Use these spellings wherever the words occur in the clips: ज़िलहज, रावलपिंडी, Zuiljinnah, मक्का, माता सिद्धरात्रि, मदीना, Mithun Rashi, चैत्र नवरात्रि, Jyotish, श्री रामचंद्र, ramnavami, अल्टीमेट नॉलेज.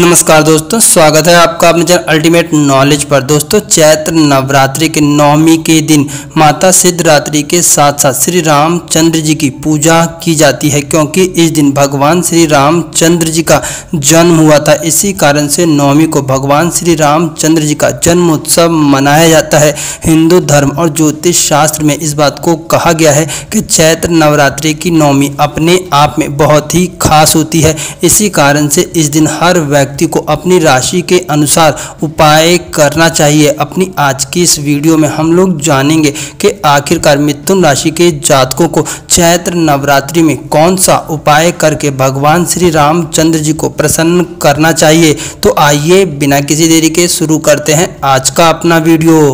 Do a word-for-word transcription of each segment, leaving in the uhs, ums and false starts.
नमस्कार दोस्तों, स्वागत है आपका अपने चैनल अल्टीमेट नॉलेज पर। दोस्तों, चैत्र नवरात्रि के नौमी के दिन माता सिद्धरात्रि के साथ साथ श्री रामचंद्र जी की पूजा की जाती है, क्योंकि इस दिन भगवान श्री रामचंद्र जी का जन्म हुआ था। इसी कारण से नौमी को भगवान श्री रामचंद्र जी का जन्मोत्सव मनाया जाता है। हिंदू धर्म और ज्योतिष शास्त्र में इस बात को कहा गया है कि चैत्र नवरात्रि की नौमी अपने आप में बहुत ही खास होती है। इसी कारण से इस दिन हर व्यक्ति को अपनी राशि के अनुसार उपाय करना चाहिए। अपनी आज की इस वीडियो में हम लोग जानेंगे कि आखिरकार मिथुन राशि के जातकों को चैत्र नवरात्रि में कौन सा उपाय करके भगवान श्री रामचंद्र जी को प्रसन्न करना चाहिए। तो आइए बिना किसी देरी के शुरू करते हैं आज का अपना वीडियो।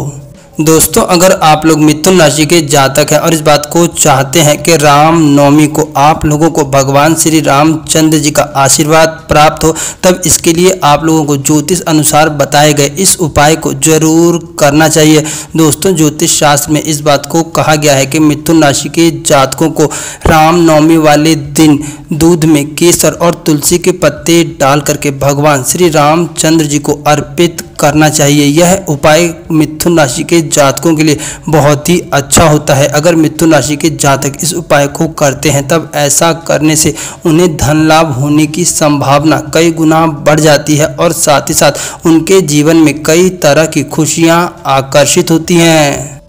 दोस्तों, अगर आप लोग मिथुन राशि के जातक हैं और इस बात को चाहते हैं कि राम नवमी को आप लोगों को भगवान श्री रामचंद्र जी का आशीर्वाद प्राप्त हो, तब इसके लिए आप लोगों को ज्योतिष अनुसार बताए गए इस उपाय को जरूर करना चाहिए। दोस्तों, ज्योतिष शास्त्र में इस बात को कहा गया है कि मिथुन राशि के जातकों को राम नवमी वाले दिन दूध में केसर और तुलसी के पत्ते डाल करके भगवान श्री रामचंद्र जी को अर्पित करना चाहिए। यह उपाय मिथुन राशि के जातकों के लिए बहुत ही अच्छा होता है। अगर मिथुन राशि के जातक इस उपाय को करते हैं, तब ऐसा करने से उन्हें धन लाभ होने की संभावना कई गुना बढ़ जाती है और साथ ही साथ उनके जीवन में कई तरह की खुशियां आकर्षित होती हैं।